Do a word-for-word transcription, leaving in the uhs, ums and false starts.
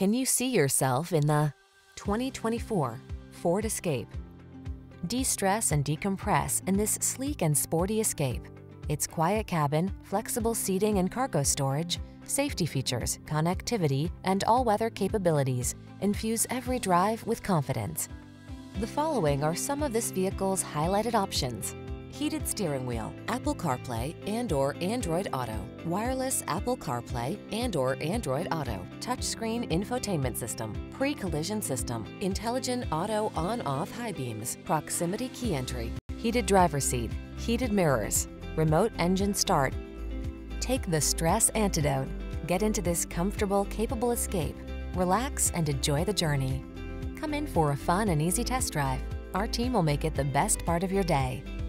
Can you see yourself in the twenty twenty-four Ford Escape? De-stress and decompress in this sleek and sporty Escape. Its quiet cabin, flexible seating and cargo storage, safety features, connectivity, and all-weather capabilities infuse every drive with confidence. The following are some of this vehicle's highlighted options: heated steering wheel, Apple CarPlay and or Android Auto, wireless Apple CarPlay and or Android Auto, touchscreen infotainment system, pre-collision system, intelligent auto on-off high beams, proximity key entry, heated driver's seat, heated mirrors, remote engine start. Take the stress antidote. Get into this comfortable, capable Escape. Relax and enjoy the journey. Come in for a fun and easy test drive. Our team will make it the best part of your day.